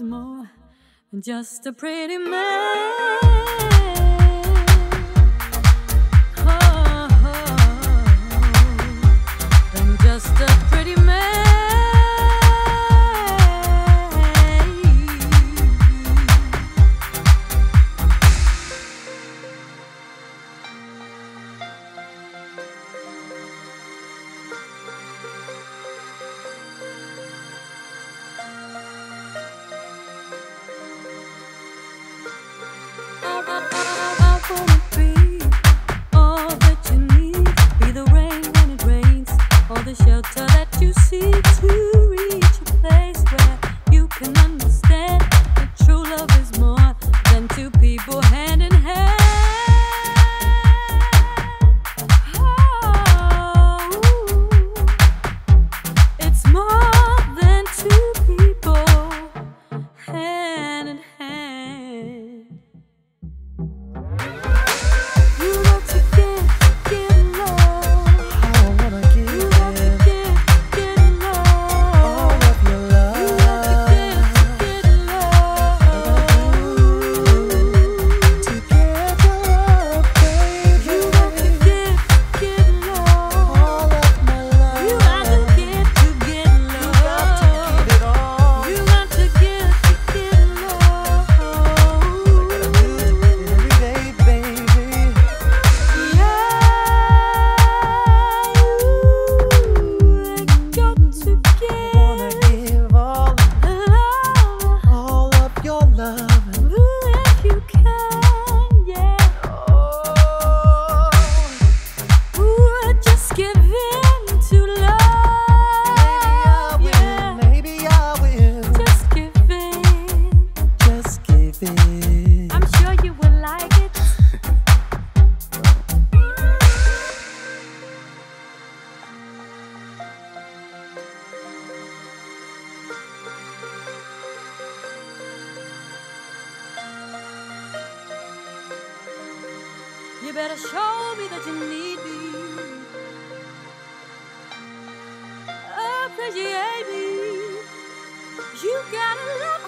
was more than just a pretty man. I wanna be all that you need, be the rain when it rains, or the shelter that you seek, to reach a place where you can understand that true love is more than two people hand in hand. You better show me that you need me, appreciate me. You gotta love me.